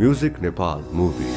Music Nepal movies.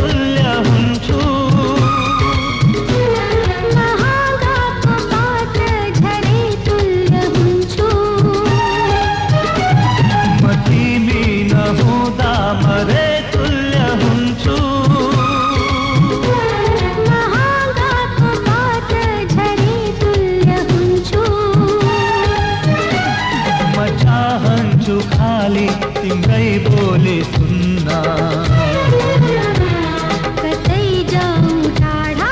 तुल्य हुन्छु, नहुँदाको मात्र झरी तुल्य हुन्छु। म तिमी नहुँदा मरे तुल्य हुन्छु, नहुँदाको मात्र झरी तुल्य हुन्छु। म चाहन्छु खाली तिम्रै बोली सुन्ना, कतै जाऊँ टाढा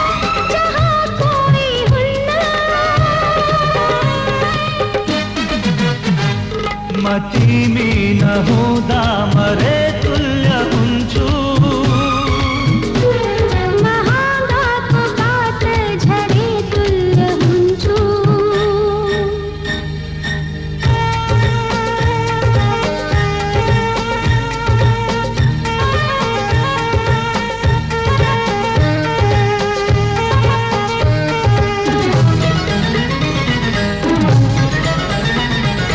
जहाँ कोही हुन्न। म तिमी नहुँदा मरे तुल्य हुन्छु, नहुँदाको मात्र झरी तुल्य हुन्छु। म तिमी नहुँदा मरे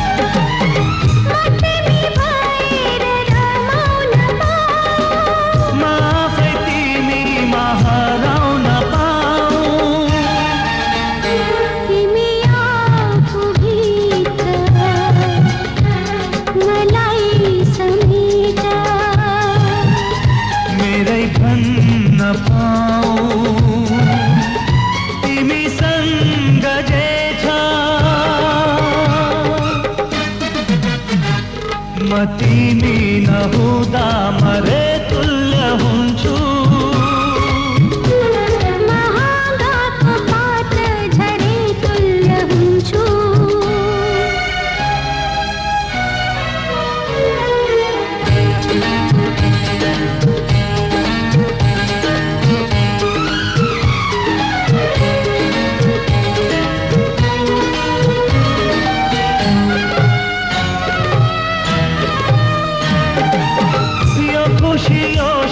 तुल्य हुन्छु, नहुँदाको मात्र झरी तुल्य हुन्छु।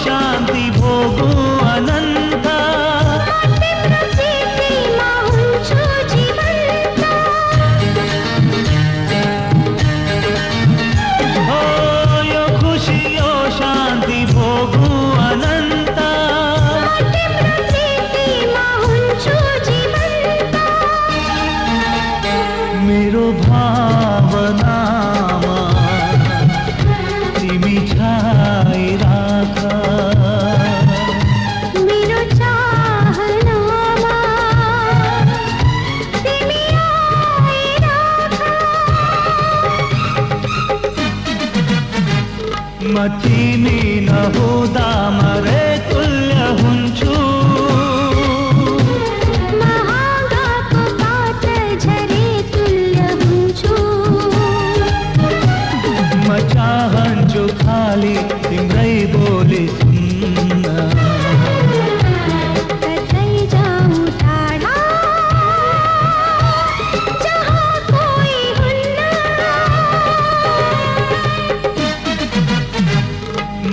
शांति भोगो अनंत, हो यो खुशियो शांति भोगो अनंत। मेरो भावना तिमी छाइरा, मेरो चाहनामा तिमी आइराख। म तिमी नहुँदा मरे तुल्य हुन्छु, नहुँदाको मात्र झरी तुल्य हुन्छु। म चाहन्छु खाली तिम्रै बोली सुन्न,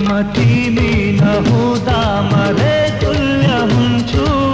म तिमी नहुँदा मरे तुल्य हुन्छु।